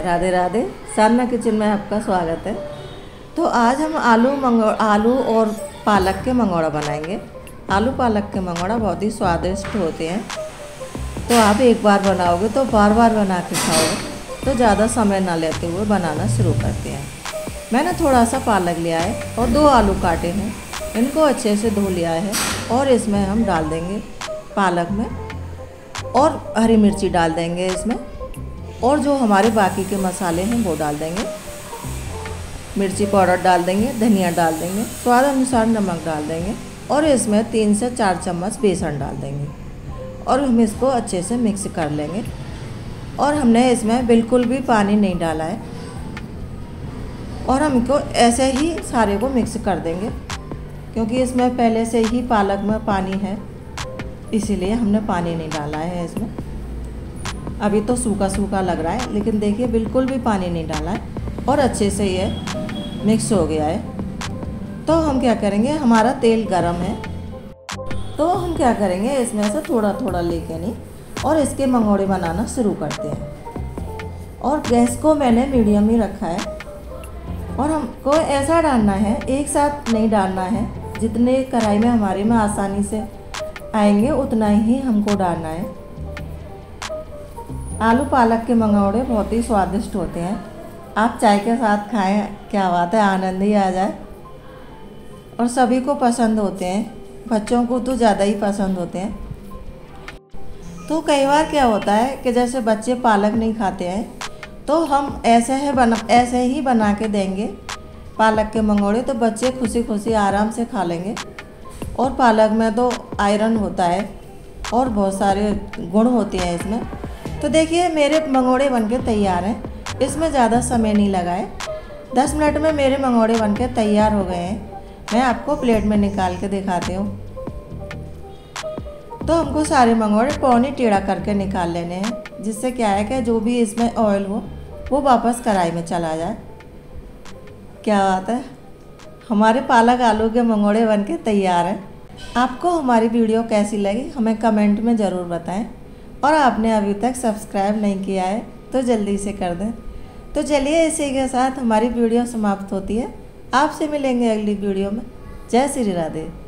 राधे राधे, साना kitchen में आपका स्वागत है। तो आज हम आलू और पालक के मंगोड़ा बनाएंगे। आलू पालक के मंगोड़ा बहुत ही स्वादिष्ट होते हैं, तो आप एक बार बनाओगे तो बार बार बना के खाओगे। तो ज़्यादा समय ना लेते हुए बनाना शुरू करते हैं। मैंने थोड़ा सा पालक लिया है और 2 आलू काटे हैं, इनको अच्छे से धो लिया है और इसमें हम डाल देंगे पालक में, और हरी मिर्ची डाल देंगे इसमें, और जो हमारे बाकी के मसाले हैं वो डाल देंगे। मिर्ची पाउडर डाल देंगे, धनिया डाल देंगे, स्वाद अनुसार नमक डाल देंगे, और इसमें 3 से 4 चम्मच बेसन डाल देंगे, और हम इसको अच्छे से मिक्स कर लेंगे। और हमने इसमें बिल्कुल भी पानी नहीं डाला है, और हम इनको ऐसे ही सारे को मिक्स कर देंगे, क्योंकि इसमें पहले से ही पालक में पानी है, इसीलिए हमने पानी नहीं डाला है इसमें। अभी तो सूखा सूखा लग रहा है, लेकिन देखिए बिल्कुल भी पानी नहीं डाला है और अच्छे से ये मिक्स हो गया है। तो हम क्या करेंगे, हमारा तेल गरम है, तो हम क्या करेंगे इसमें से थोड़ा थोड़ा लेके नहीं और इसके मंगोड़े बनाना शुरू करते हैं। और गैस को मैंने मीडियम ही रखा है, और हमको ऐसा डालना है, एक साथ नहीं डालना है। जितने कढ़ाई में हमारे में आसानी से आएंगे उतना ही हमको डालना है। आलू पालक के मंगोड़े बहुत ही स्वादिष्ट होते हैं, आप चाय के साथ खाएं, क्या बात है, आनंद ही आ जाए। और सभी को पसंद होते हैं, बच्चों को तो ज़्यादा ही पसंद होते हैं। तो कई बार क्या होता है कि जैसे बच्चे पालक नहीं खाते हैं, तो हम ऐसे ही बना के देंगे पालक के मंगोड़े, तो बच्चे खुशी खुशी आराम से खा लेंगे। और पालक में तो आयरन होता है और बहुत सारे गुण होते हैं इसमें। तो देखिए मेरे मंगोड़े बनके तैयार हैं, इसमें ज़्यादा समय नहीं लगा है, 10 मिनट में मेरे मंगोड़े बनके तैयार हो गए हैं। मैं आपको प्लेट में निकाल के दिखाती हूँ। तो हमको सारे मंगोड़े पौनी टेढ़ा करके निकाल लेने हैं, जिससे क्या है कि जो भी इसमें ऑयल हो वो वापस कढ़ाई में चला जाए। क्या बात है, हमारे पालक आलू के मंगोड़े बनके तैयार हैं। आपको हमारी वीडियो कैसी लगी हमें कमेंट में ज़रूर बताएं, और आपने अभी तक सब्सक्राइब नहीं किया है तो जल्दी से कर दें। तो चलिए इसी के साथ हमारी वीडियो समाप्त होती है, आपसे मिलेंगे अगली वीडियो में। जय श्री राधे।